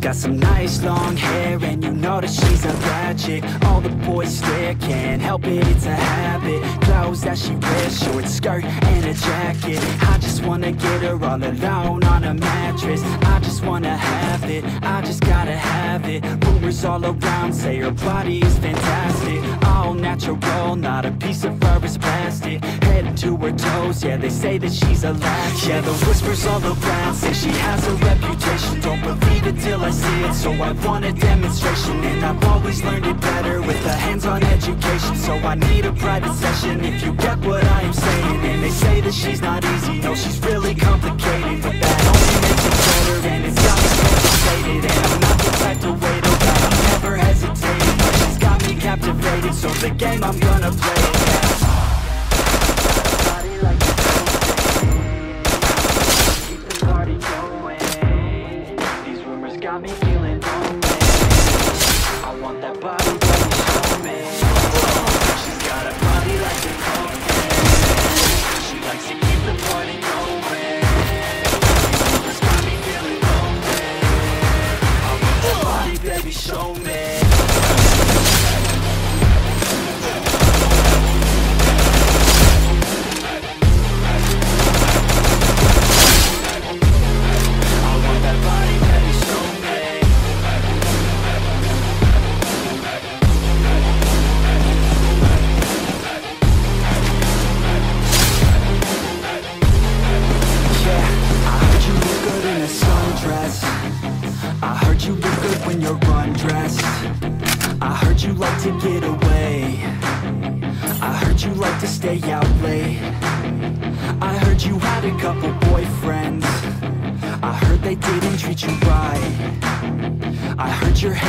got some nice long hair, and you know that she's a bad chick. All the boys stare, can't help it, it's a habit. Clothes that she wears, short skirt and a jacket. I just wanna get her all alone on a mattress. I just wanna have it, I just gotta have it. Rumors all around say her body is fantastic. All natural, not a piece of fur is plastic. Head to her toes, yeah, they say that she's a latch. Yeah, the whispers all around say she has a reputation. Don't believe it till I see it, so I want a demonstration. And I've always learned it better with a hands-on education. So I need a private session if you get what I am saying. And they say that she's not easy, no, she's really complicated. But that only makes it better, and it's got me complicated. And I'm not the type to wait around, I'm never hesitating. But she's got me captivated, so the game, I'm gonna play it now. Got me feeling lonely. I want that body like a homemade. She's got a body like a homemade. She likes to keep the party going. She's got me feeling lonely. I want that body, baby, show me. Didn't treat you right. I heard your